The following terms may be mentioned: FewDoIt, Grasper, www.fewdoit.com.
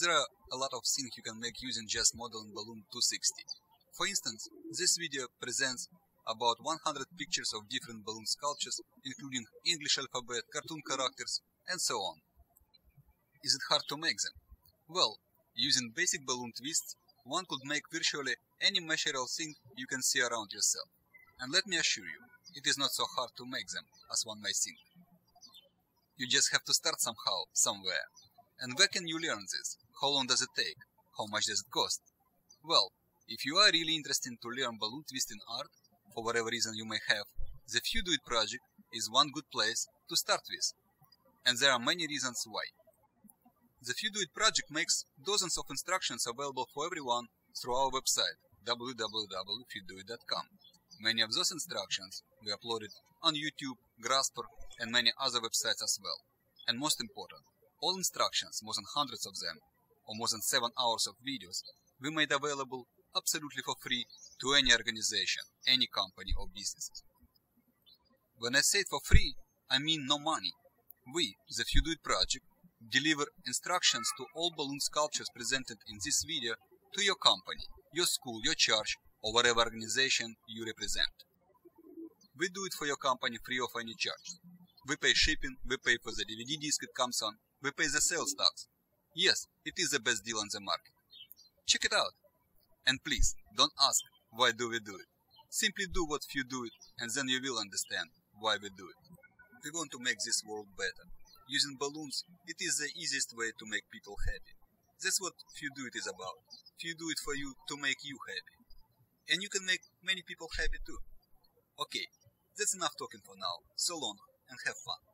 There are a lot of things you can make using just modeling Balloon 260. For instance, this video presents about 100 pictures of different balloon sculptures, including English alphabet, cartoon characters, and so on. Is it hard to make them? Well, using basic balloon twists, one could make virtually any measurable thing you can see around yourself. And let me assure you, it is not so hard to make them, as one may think. You just have to start somehow, somewhere. And where can you learn this? How long does it take? How much does it cost? Well, if you are really interested to learn balloon twisting art, for whatever reason you may have, the FewDoIt project is one good place to start with. And there are many reasons why. The FewDoIt project makes dozens of instructions available for everyone through our website, www.fewdoit.com. Many of those instructions we uploaded on YouTube, Grasper, and many other websites as well. And most important, all instructions, more than hundreds of them, or more than 7 hours of videos, we made available absolutely for free to any organization, any company or business. When I say for free, I mean no money. We, the FewDoIt project, deliver instructions to all balloon sculptures presented in this video to your company, your school, your church, or whatever organization you represent. We do it for your company free of any charge. We pay shipping, we pay for the DVD disc it comes on, we pay the sales tax. Yes, it is the best deal on the market. Check it out. And please, don't ask why do we do it. Simply do what FewDoIt and then you will understand why we do it. We want to make this world better. Using balloons, it is the easiest way to make people happy. That's what FewDoIt is about. FewDoIt for you to make you happy. And you can make many people happy too. Okay, that's enough talking for now. So long and have fun.